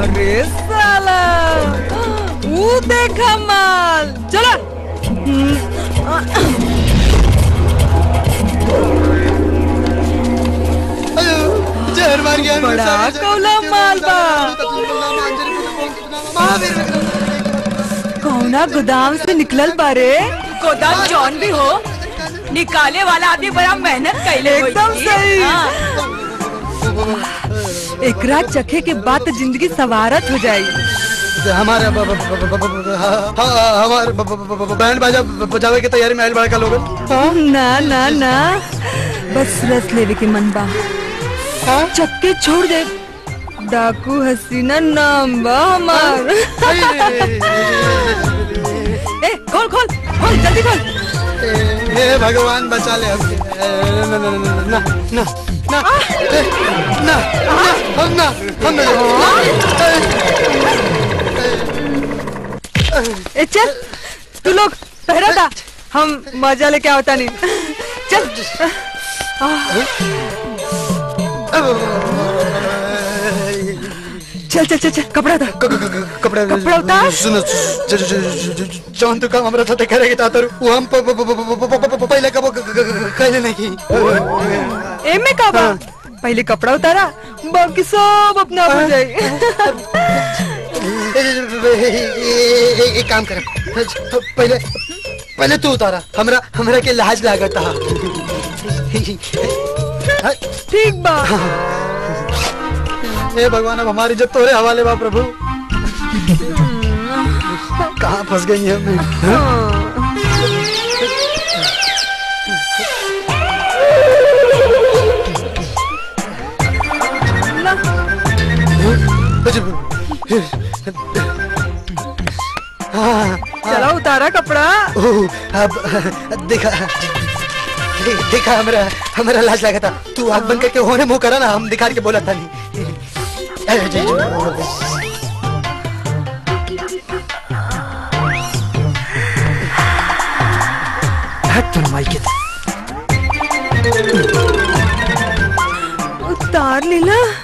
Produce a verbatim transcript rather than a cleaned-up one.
अरे साला वो देखा माल चला बड़ा कौला माल बा कौना गोदाम से निकलल बारे गोदाम जौन भी हो निकाले वाला आदमी बड़ा मेहनत कैले एकदम सही एकरा चखे के बाद जिंदगी सवारत हो जाएगी। हमारे हमारे बैंड बाजा बजावे की तैयारी में बड़ा का लोग ना ना ना बस रस लेवे के मन बा चक्के छोड़ दे डाकू हसीना नाम बा हमार ए खोल खोल खोल जल्दी खोल ए भगवान बचा ले ना ना ना ना हम ना हम ना ए चल तू लोग पहरा था हम मजा लेके आता नहीं चल चल चल चल चल कपड़ा था कपड़ा कपड़ा उतार सुनो जौन तू काम हमरा साथे करेगी तातर वो हम पहले कब कहले नहीं ए में कब पहले कपड़ा उतारा बाकी सब अपना हो जाए एक काम कर पहले पहले तू उतारा हमरा हमरा के लाज लागत हा ठीक बा हे भगवान अब हमारी इज्जत तोरे हवाले बा प्रभु कहाँ फंस गई है मैं चला उतारा कपड़ा अब देखा देखा हमारा हमारा लाज लगा था तू आग बंद करके होने मुँह करा ना हम दिखा के बोला था नहीं उतार लीला।